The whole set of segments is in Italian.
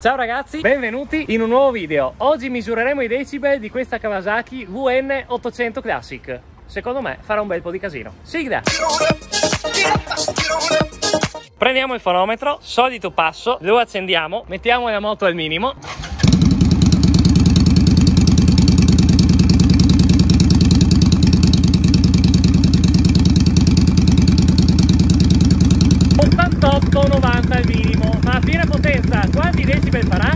Ciao ragazzi, benvenuti in un nuovo video. Oggi misureremo i decibel di questa Kawasaki VN 800 Classic. Secondo me farà un bel po' di casino. Sigla! Prendiamo il fonometro, solito passo, lo accendiamo, mettiamo la moto al minimo. Al minimo, ma a piena potenza quanti decibel farà?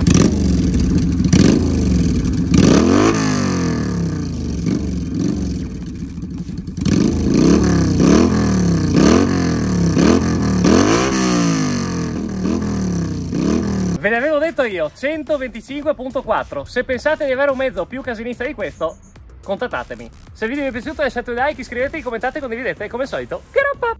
Ve l'avevo detto io, 125.4. Se pensate di avere un mezzo più casinista di questo, contattatemi. Se il video vi è piaciuto lasciate un like, iscrivetevi, commentate, condividete e come al solito groppa!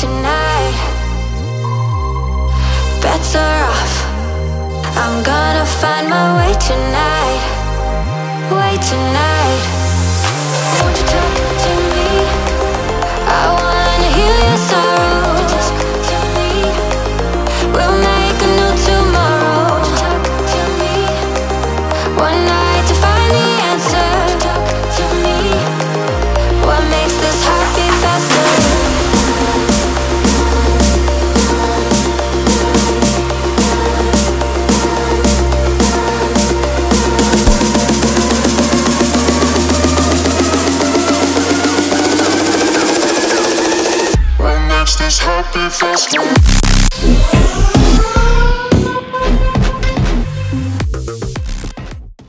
Tonight, bets are off. I'm gonna find my way tonight. Way tonight. Won't you talk to me? I wanna hear your sorrow. Just talk to me. We'll make a new tomorrow. Won't you talk to me? One night to find the answer. Talk to me. What makes this heart beat faster? Happy first one.